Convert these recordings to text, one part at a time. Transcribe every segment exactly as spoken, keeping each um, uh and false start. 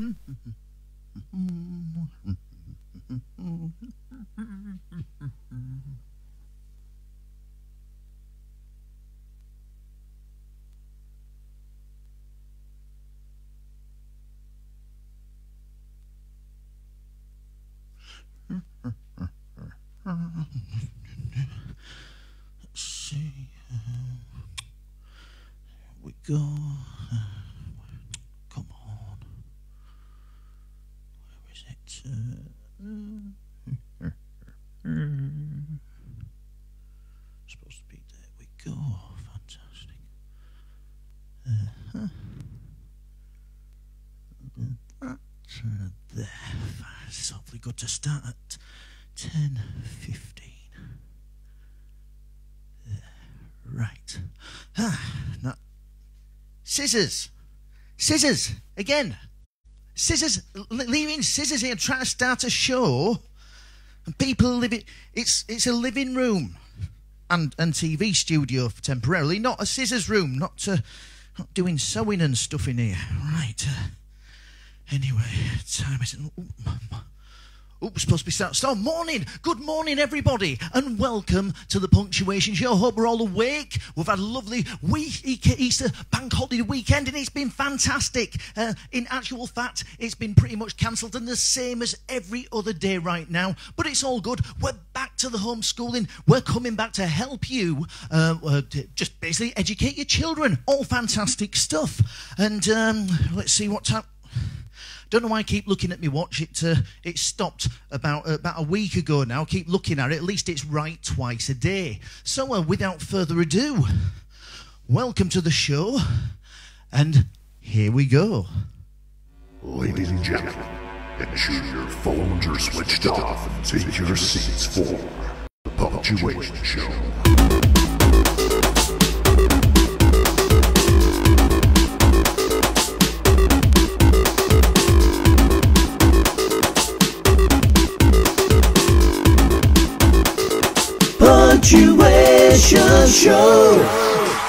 Let's see. Here we go. Come on. Where is it? Uh, supposed to be there. We go. Fantastic. Uh-huh. That there. That's awfully good to start at. Ten fifteen. Yeah, right. Ah, no. Scissors, scissors again. Scissors, leaving scissors here, trying to start a show, and people live it. It's it's a living room, and and T V studio for temporarily, not a scissors room. Not to, not doing sewing and stuff in here. Right. Uh, anyway, time is. Ooh, my, my. Oops, supposed to be start. Oh, morning. Good morning, everybody, and welcome to the Punctuation Show. Hope we're all awake. We've had a lovely week, Easter bank holiday weekend, and it's been fantastic. Uh, in actual fact, it's been pretty much cancelled and the same as every other day right now. But it's all good. We're back to the homeschooling. We're coming back to help you uh, uh, just basically educate your children. All fantastic stuff. And um, let's see what time. Don't know why I keep looking at my watch. It uh, it stopped about uh, about a week ago now. I keep looking at it. At least it's right twice a day. So uh, without further ado, welcome to the show, and here we go. Ladies and gentlemen, ensure your phones are switched off and take your seats for the Punctuation Show. Punctuation Show.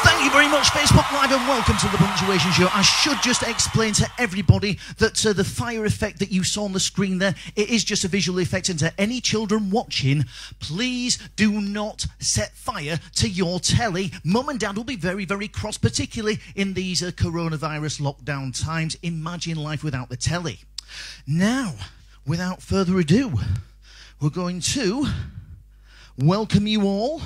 Thank you very much, Facebook Live, and welcome to the Punctuation Show. I should just explain to everybody that uh, the fire effect that you saw on the screen there, it is just a visual effect, and to any children watching, please do not set fire to your telly. Mum and Dad will be very, very cross, particularly in these uh, coronavirus lockdown times. Imagine life without the telly. Now, without further ado, we're going to... welcome you all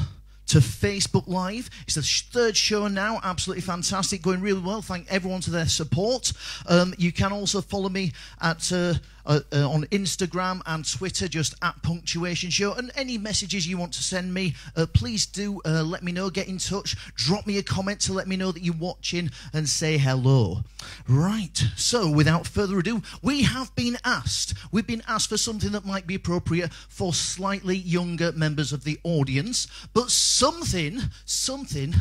to Facebook Live. It's the third show now. Absolutely fantastic. Going really well. Thank everyone for their support. Um, you can also follow me at uh, uh, uh, on Instagram and Twitter, just at Punctuation Show. And any messages you want to send me, uh, please do uh, let me know. Get in touch. Drop me a comment to let me know that you're watching and say hello. Right. So, without further ado, we have been asked. We've been asked for something that might be appropriate for slightly younger members of the audience, but Something, something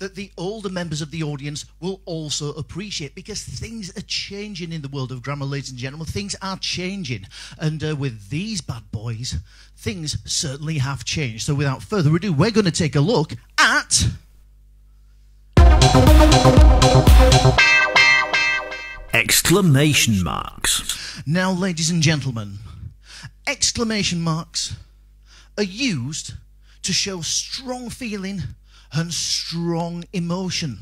that the older members of the audience will also appreciate, because things are changing in the world of grammar, ladies and gentlemen. Things are changing. And uh, with these bad boys, things certainly have changed. So without further ado, we're going to take a look at... exclamation marks. Now, ladies and gentlemen, exclamation marks are used... to show strong feeling and strong emotion.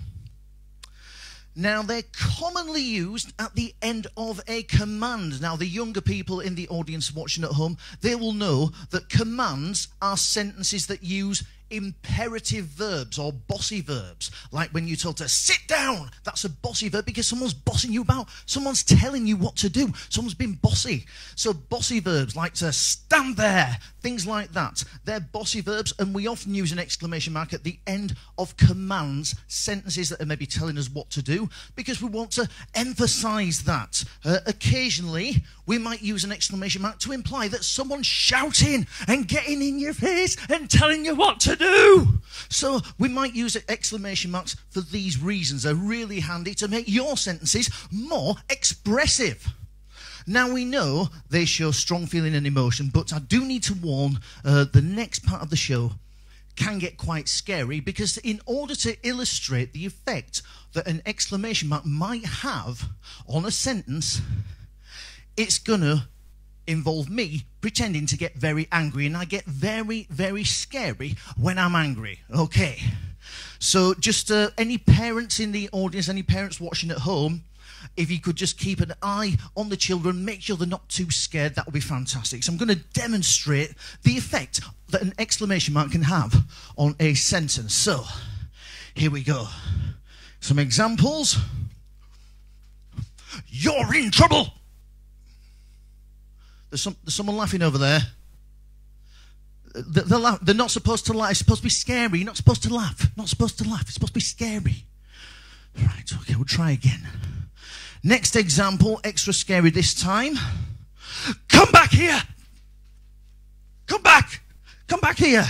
Now, they're commonly used at the end of a command. Now, the younger people in the audience watching at home, they will know that commands are sentences that use imperative verbs or bossy verbs. Like when you're told to sit down, that's a bossy verb because someone's bossing you about. Someone's telling you what to do. Someone's been bossy. So bossy verbs like to stand there, things like that. They're bossy verbs, and we often use an exclamation mark at the end of commands, sentences that are maybe telling us what to do, because we want to emphasize that. Uh, occasionally, we might use an exclamation mark to imply that someone's shouting and getting in your face and telling you what to do. do. So we might use exclamation marks for these reasons. They're really handy to make your sentences more expressive. Now, we know they show strong feeling and emotion, but I do need to warn uh, the next part of the show can get quite scary, because in order to illustrate the effect that an exclamation mark might have on a sentence, it's gonna involve me pretending to get very angry, and I get very, very scary when I'm angry, okay? So just uh, any parents in the audience, any parents watching at home, if you could just keep an eye on the children, make sure they're not too scared, that would be fantastic. So I'm going to demonstrate the effect that an exclamation mark can have on a sentence. So here we go. Some examples. You're in trouble. There's, some, there's someone laughing over there. They're, they're, they're not supposed to laugh. It's supposed to be scary. You're not supposed to laugh. Not supposed to laugh. It's supposed to be scary. Right, okay, we'll try again. Next example, extra scary this time. Come back here. Come back. Come back here.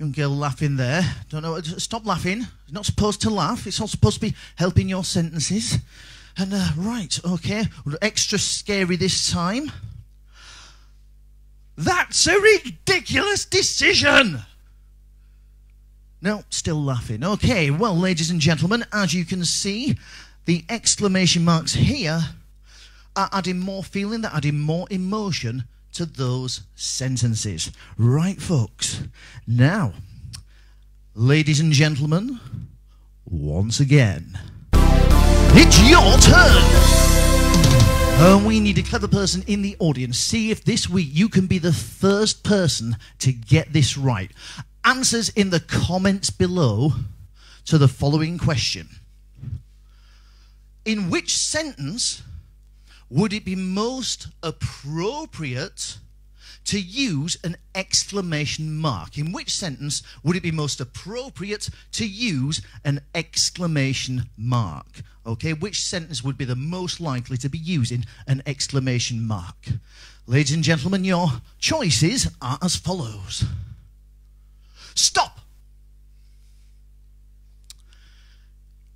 Young girl laughing there. Don't know. Stop laughing. You're not supposed to laugh. It's all supposed to be helping your sentences. And uh, right, okay, extra scary this time. That's a ridiculous decision. No, still laughing. Okay, well, ladies and gentlemen, as you can see, the exclamation marks here are adding more feeling, they're adding more emotion to those sentences. Right, folks. Now, ladies and gentlemen, once again, it's your turn. And we need a clever person in the audience. See if this week you can be the first person to get this right. Answers in the comments below to the following question. In which sentence would it be most appropriate to use an exclamation mark? In which sentence would it be most appropriate to use an exclamation mark? Okay, which sentence would be the most likely to be using an exclamation mark? Ladies and gentlemen, your choices are as follows. Stop.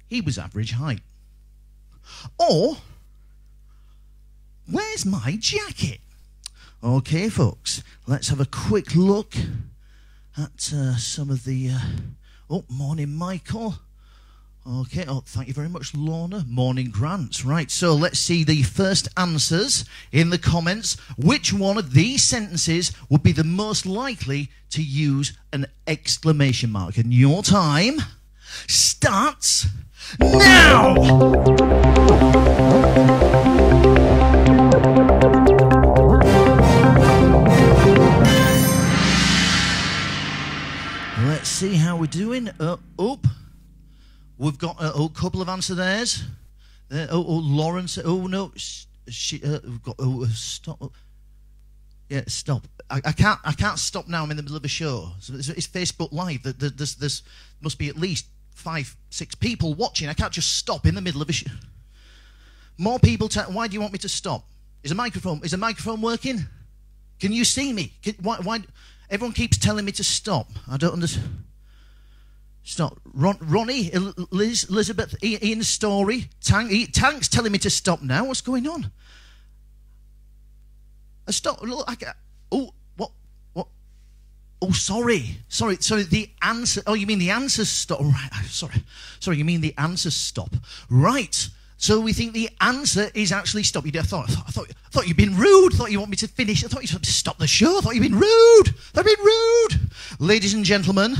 He was average height. Or, where's my jacket? Okay, folks, let's have a quick look at uh, some of the... Uh, oh, morning, Michael. Okay, oh, thank you very much, Lorna. Morning, Grant. Right, so let's see the first answers in the comments. Which one of these sentences would be the most likely to use an exclamation mark? And your time starts now! Let's see how we're doing. Uh, oh. We've got a oh, couple of answer there's. Uh, oh, oh, Lauren said, oh, no, she, uh, we've got, oh, stop. Yeah, stop. I, I can't I can't stop now. I'm in the middle of a show. So it's, it's Facebook Live. There, there's, there's must be at least five, six people watching. I can't just stop in the middle of a show. More people, why do you want me to stop? Is a microphone, is a microphone working? Can you see me? Can, why, why, everyone keeps telling me to stop. I don't understand. Stop. Ron, Ronnie, Liz, Elizabeth, Ian Story, Tank, Tank's telling me to stop now. What's going on? I stop. Look, I get, oh, what? What? Oh, sorry. Sorry. Sorry. The answer. Oh, you mean the answers stop? Right. Sorry. Sorry. You mean the answers stop? Right. So we think the answer is actually stop. You did, I thought. I thought. I thought, I thought you'd been rude. I thought you want me to finish. I thought you stop the show. I thought you'd been rude. I've been rude. Ladies and gentlemen.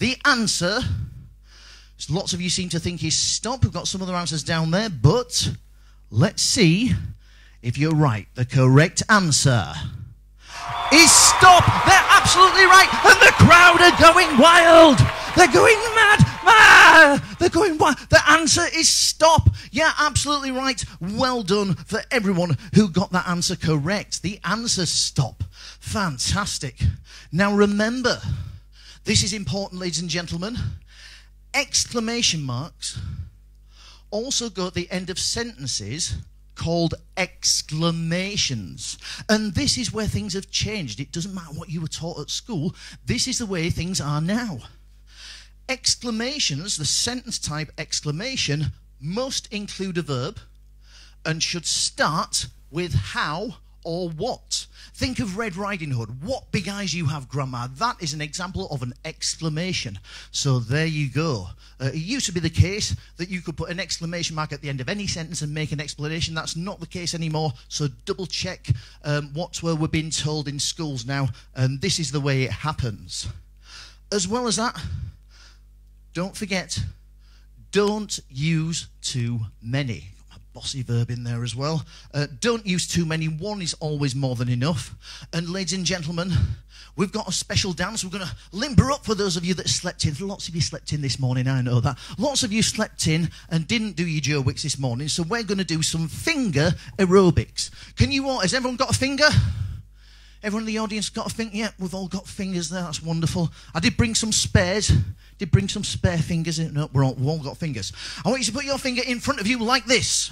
The answer, lots of you seem to think is stop. We've got some other answers down there, but let's see if you're right. The correct answer is stop. They're absolutely right, and the crowd are going wild. They're going mad. Ah, they're going wild. The answer is stop. Yeah, absolutely right. Well done for everyone who got that answer correct. The answer stop. Fantastic. Now remember... this is important, ladies and gentlemen. Exclamation marks also go at the end of sentences called exclamations. And this is where things have changed. It doesn't matter what you were taught at school. This is the way things are now. Exclamations, the sentence type exclamation, must include a verb and should start with how or what? Think of Red Riding Hood. What big eyes you have, Grandma. That is an example of an exclamation. So there you go. Uh, it used to be the case that you could put an exclamation mark at the end of any sentence and make an explanation. That's not the case anymore. So double check um, what we're being told in schools now. And this is the way it happens. As well as that, don't forget, don't use too many. Bossy verb in there as well. Uh, don't use too many. One is always more than enough. And ladies and gentlemen, we've got a special dance. We're going to limber up for those of you that slept in. Lots of you slept in this morning, I know that. Lots of you slept in and didn't do your Joe Wicks this morning, so we're going to do some finger aerobics. Can you all, has everyone got a finger? Everyone in the audience got a finger? Yeah, we've all got fingers there. That's wonderful. I did bring some spares. Did bring some spare fingers in. No, we're all, we've all got fingers. I want you to put your finger in front of you like this.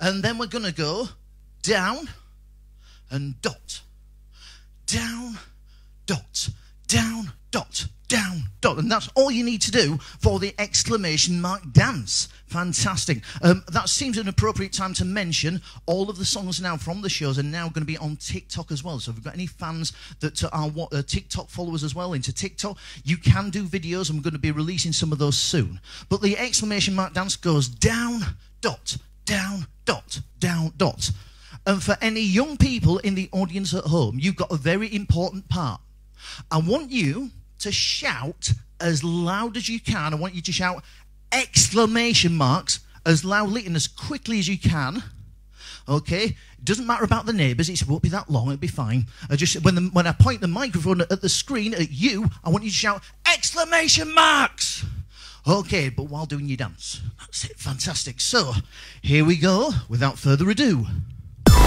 And then we're going to go down and dot. Down, dot. Down, dot. Down, dot. And that's all you need to do for the exclamation mark dance. Fantastic. Um, that seems an appropriate time to mention all of the songs now from the shows are now going to be on TikTok as well. So if you've got any fans that are what, uh, TikTok followers as well into TikTok, you can do videos. I'm going to be releasing some of those soon. But the exclamation mark dance goes down, dot, down, dot, down, dot. And for any young people in the audience at home, you've got a very important part. I want you to shout as loud as you can. I want you to shout exclamation marks as loudly and as quickly as you can. Okay, doesn't matter about the neighbours. It won't be that long. It'll be fine. I just when the, when I point the microphone at the screen at you, I want you to shout exclamation marks. Okay, but while doing your dance. That's it. Fantastic. So here we go. Without further ado. Down,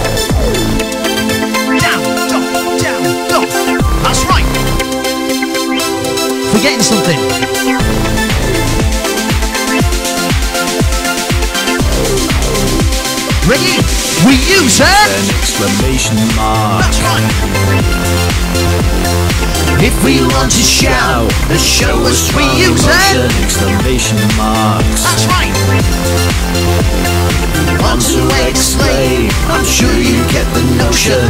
dot, down, dot. That's right. Forgetting something. Ready? We use an exclamation mark. That's right. If we want to shout, the show us we use an exclamation mark. That's right. Want to exclaim? I'm sure you get the notion.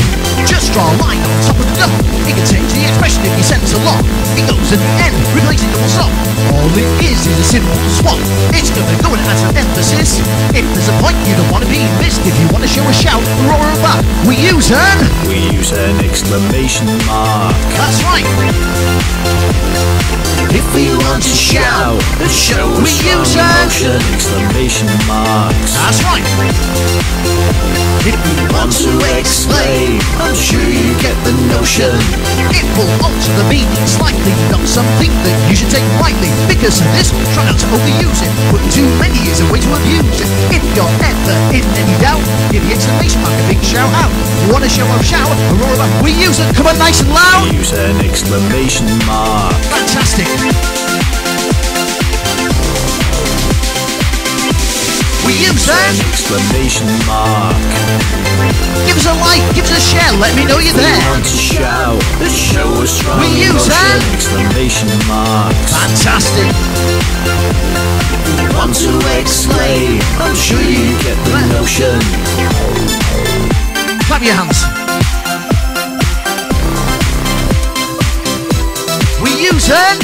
Just draw a line on top of the double. You can change the expression if you sentence along. It goes at the end, replacing double stop. All it is is a simple swap. It's gonna go and add some emphasis. If there's a point you don't want to be missed, if you want to show a shout, roar a back, we use an. We use an exclamation mark. That's right. If we want to shout, the show we use an exclamation mark. That's right. If you want to explain, I'm sure you get the notion. It will alter the meaning slightly, not something that you should take lightly. Because of this, try not to overuse it. But too many is a way to abuse it. If you're ever in any doubt, give the exclamation mark a big shout out. You want to show up, shout, roar about, we use it. Come on, nice and loud. Use an exclamation mark. Fantastic. We use an exclamation mark. Give us a like, give us a share, let me know you're there. We want to shout, the show is strong. We use an exclamation mark. Fantastic. We want to exclaim, I'm sure you get the notion. Clap your hands. We use an.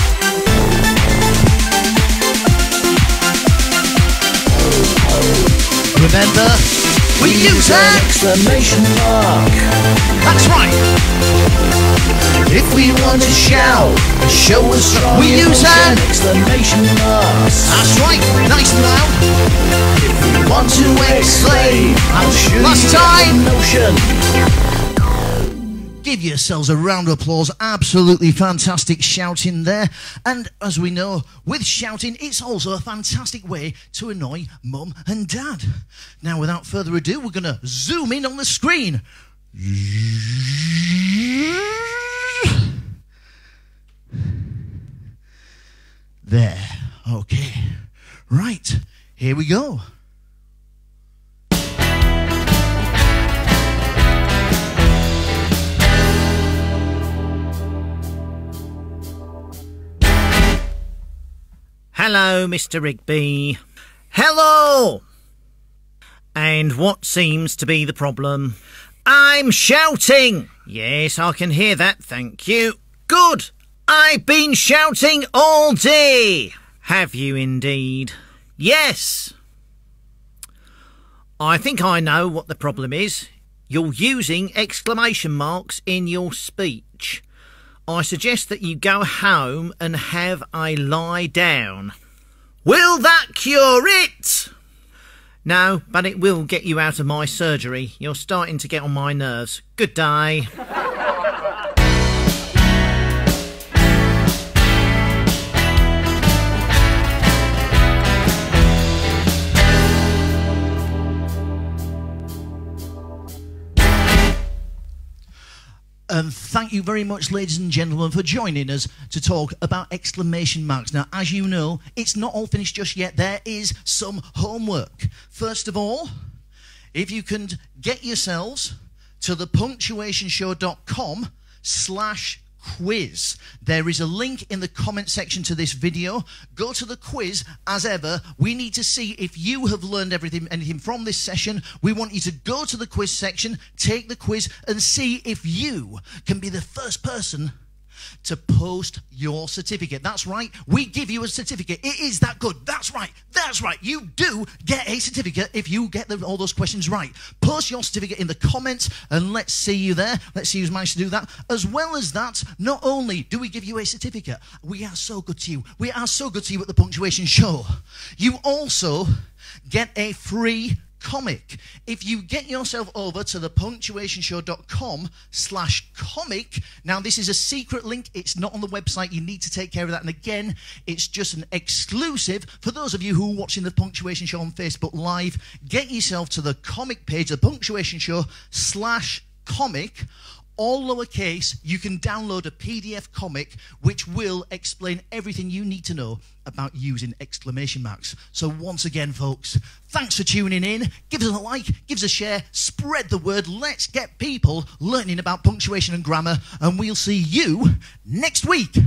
Remember, we use an exclamation mark. That's right. If we want to shout, the show us strong. We use an exclamation mark. That's right. Nice and loud. If we want to exclaim, I'm sure last time. Notion. Give yourselves a round of applause. Absolutely fantastic shouting there. And as we know, with shouting, it's also a fantastic way to annoy mum and dad. Now, without further ado, we're going to zoom in on the screen. There. Okay. Right. Here we go. Hello, Mister Rigby. Hello! And what seems to be the problem? I'm shouting! Yes, I can hear that, thank you. Good! I've been shouting all day! Have you indeed? Yes! I think I know what the problem is. You're using exclamation marks in your speech. I suggest that you go home and have a lie down. Will that cure it? No, but it will get you out of my surgery. You're starting to get on my nerves. Good day. Um, thank you very much, ladies and gentlemen, for joining us to talk about exclamation marks. Now, as you know, it's not all finished just yet. There is some homework. First of all, if you can get yourselves to the punctuation show dot com slash quiz. There is a link in the comment section to this video. Go to the quiz. As ever, we need to see if you have learned everything anything from this session. We want you to go to the quiz section, take the quiz, and see if you can be the first person to post your certificate. That's right, we give you a certificate. It is that good. That's right, that's right. You do get a certificate if you get the, all those questions right. Post your certificate in the comments and let's see you there. Let's see who's managed to do that. As well as that, not only do we give you a certificate, we are so good to you. We are so good to you at The Punctuation Show. You also get a free comic. If you get yourself over to the punctuation show dot com slash comic, now this is a secret link, it's not on the website, you need to take care of that, and again, it's just an exclusive for those of you who are watching The Punctuation Show on Facebook Live. Get yourself to the comic page, The Punctuation Show slash comic, all lowercase. You can download a P D F comic which will explain everything you need to know about using exclamation marks. So once again, folks, thanks for tuning in. Give us a like, give us a share, spread the word. Let's get people learning about punctuation and grammar, and we'll see you next week.